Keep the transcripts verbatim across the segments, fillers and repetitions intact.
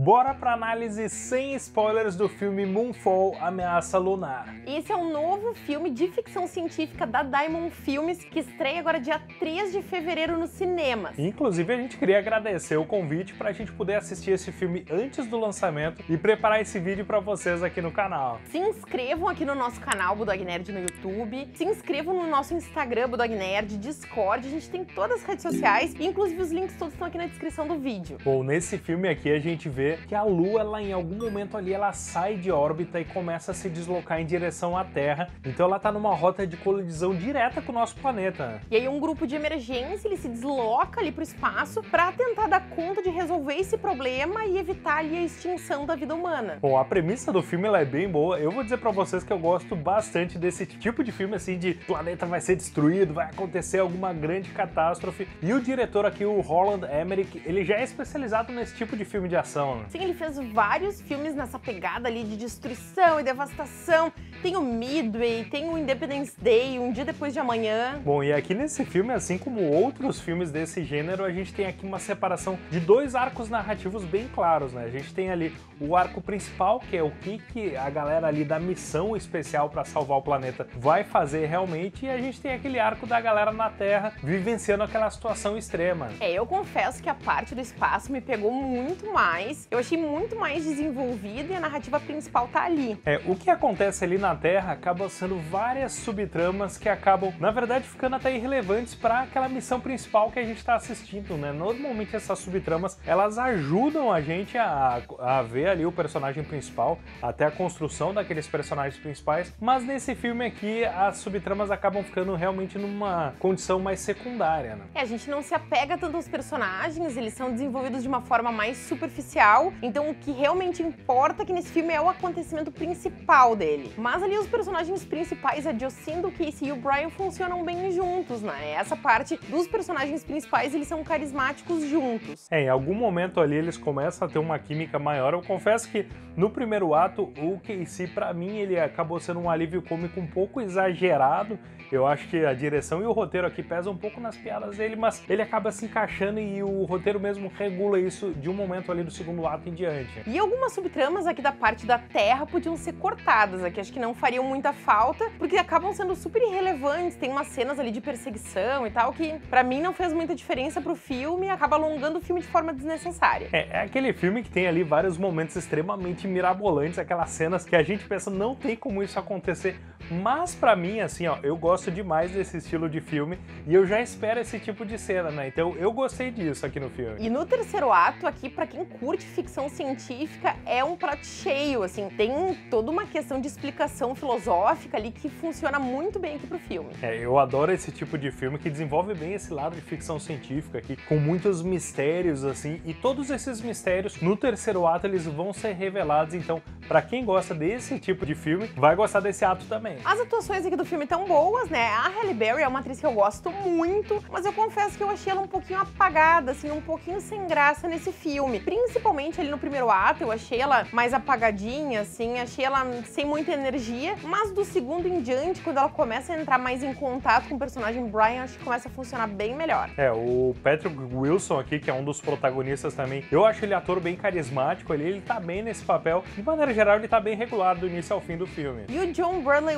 Bora pra análise sem spoilers do filme Moonfall, Ameaça Lunar. Esse é um novo filme de ficção científica da Diamond Filmes que estreia agora dia três de fevereiro nos cinemas. Inclusive, a gente queria agradecer o convite pra gente poder assistir esse filme antes do lançamento e preparar esse vídeo pra vocês aqui no canal. Se inscrevam aqui no nosso canal Bulldog Nerd no YouTube, se inscrevam no nosso Instagram Bulldog Nerd, Discord, a gente tem todas as redes sociais, inclusive os links todos estão aqui na descrição do vídeo. Bom, nesse filme aqui a gente vê que a Lua, ela, em algum momento ali, ela sai de órbita e começa a se deslocar em direção à Terra. Então ela tá numa rota de colisão direta com o nosso planeta. E aí um grupo de emergência, ele se desloca ali pro espaço pra tentar dar conta de resolver esse problema e evitar ali a extinção da vida humana. Bom, a premissa do filme, ela é bem boa. Eu vou dizer pra vocês que eu gosto bastante desse tipo de filme, assim, de planeta vai ser destruído, vai acontecer alguma grande catástrofe. E o diretor aqui, o Roland Emmerich, ele já é especializado nesse tipo de filme de ação, né? Sim, ele fez vários filmes nessa pegada ali de destruição e devastação. Tem o Midway, tem o Independence Day, Um Dia Depois de Amanhã. Bom, e aqui nesse filme, assim como outros filmes desse gênero, a gente tem aqui uma separação de dois arcos narrativos bem claros, né? A gente tem ali o arco principal, que é o que, que a galera ali da missão especial para salvar o planeta vai fazer realmente, e a gente tem aquele arco da galera na Terra vivenciando aquela situação extrema. É, eu confesso que a parte do espaço me pegou muito mais, eu achei muito mais desenvolvida e a narrativa principal tá ali. É, o que acontece ali na na Terra acabam sendo várias subtramas que acabam, na verdade, ficando até irrelevantes para aquela missão principal que a gente está assistindo, né? Normalmente essas subtramas, elas ajudam a gente a, a ver ali o personagem principal, até a construção daqueles personagens principais, mas nesse filme aqui, as subtramas acabam ficando realmente numa condição mais secundária, né? É, a gente não se apega tanto aos personagens, eles são desenvolvidos de uma forma mais superficial, então o que realmente importa que nesse filme é o acontecimento principal dele. Mas Mas ali os personagens principais, a Jocindo, Casey e o Brian, funcionam bem juntos, né? Essa parte dos personagens principais, eles são carismáticos juntos. É, em algum momento ali eles começam a ter uma química maior. Eu confesso que no primeiro ato, o Casey, pra mim, ele acabou sendo um alívio cômico um pouco exagerado. Eu acho que a direção e o roteiro aqui pesam um pouco nas piadas dele, mas ele acaba se encaixando e o roteiro mesmo regula isso de um momento ali do segundo ato em diante. E algumas subtramas aqui da parte da Terra podiam ser cortadas aqui, acho que não não fariam muita falta, porque acabam sendo super irrelevantes, tem umas cenas ali de perseguição e tal, que pra mim não fez muita diferença pro filme e acaba alongando o filme de forma desnecessária. É, é aquele filme que tem ali vários momentos extremamente mirabolantes, aquelas cenas que a gente pensa, não tem como isso acontecer, mas pra mim, assim, ó, eu gosto demais desse estilo de filme e eu já espero esse tipo de cena, né? Então eu gostei disso aqui no filme. E no terceiro ato, aqui, pra quem curte ficção científica, é um prato cheio, assim, tem toda uma questão de explicação filosófica ali que funciona muito bem aqui pro filme. É, eu adoro esse tipo de filme que desenvolve bem esse lado de ficção científica aqui, com muitos mistérios assim, e todos esses mistérios no terceiro ato eles vão ser revelados, então pra quem gosta desse tipo de filme, vai gostar desse ato também. As atuações aqui do filme tão boas, né? A Halle Berry é uma atriz que eu gosto muito, mas eu confesso que eu achei ela um pouquinho apagada, assim, um pouquinho sem graça nesse filme. Principalmente ali no primeiro ato, eu achei ela mais apagadinha, assim, achei ela sem muita energia. Mas do segundo em diante, quando ela começa a entrar mais em contato com o personagem Brian, acho que começa a funcionar bem melhor. É, o Patrick Wilson aqui, que é um dos protagonistas também, eu acho ele ator bem carismático, ele, ele tá bem nesse papel. De maneira geral, ele tá bem regular do início ao fim do filme. E o John Burley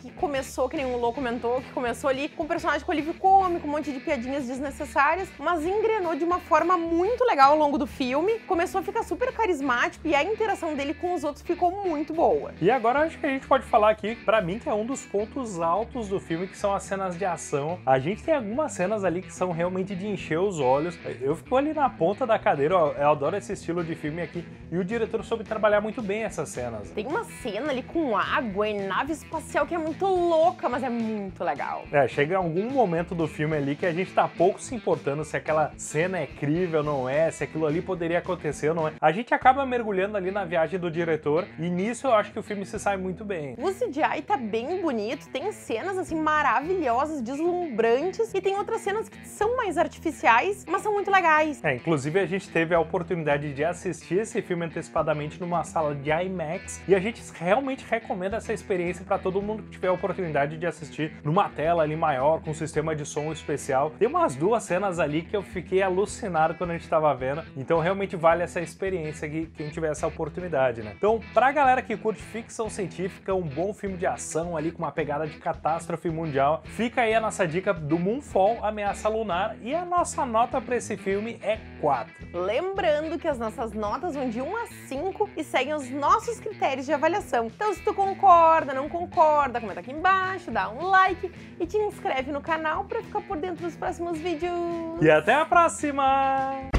que começou, que nem o Lô comentou, que começou ali com um personagem com alívio cômico, um monte de piadinhas desnecessárias, mas engrenou de uma forma muito legal ao longo do filme, começou a ficar super carismático e a interação dele com os outros ficou muito boa. E agora acho que a gente pode falar aqui, pra mim, que é um dos pontos altos do filme, que são as cenas de ação. A gente tem algumas cenas ali que são realmente de encher os olhos. Eu fico ali na ponta da cadeira, ó, eu adoro esse estilo de filme aqui, e o diretor soube trabalhar muito bem essas cenas. Tem uma cena ali com água e nave espacial que é muito louca, mas é muito legal. É, chega algum momento do filme ali que a gente tá pouco se importando se aquela cena é crível ou não é, se aquilo ali poderia acontecer ou não é. A gente acaba mergulhando ali na viagem do diretor, e nisso eu acho que o filme se sai muito bem. bem. O C G I tá bem bonito, tem cenas assim maravilhosas, deslumbrantes, e tem outras cenas que são mais artificiais, mas são muito legais. É, inclusive a gente teve a oportunidade de assistir esse filme antecipadamente numa sala de IMAX, e a gente realmente recomenda essa experiência para todo mundo que tiver a oportunidade de assistir numa tela ali maior, com um sistema de som especial. Tem umas duas cenas ali que eu fiquei alucinado quando a gente tava vendo, então realmente vale essa experiência aqui, quem tiver essa oportunidade, né? Então, pra galera que curte ficção científica, um bom filme de ação ali com uma pegada de catástrofe mundial, fica aí a nossa dica do Moonfall, Ameaça Lunar, e a nossa nota pra esse filme é quatro. Lembrando que as nossas notas vão de um a cinco e seguem os nossos critérios de avaliação. Então, se tu concorda, não concorda, comenta aqui embaixo, dá um like e te inscreve no canal pra ficar por dentro dos próximos vídeos. E até a próxima!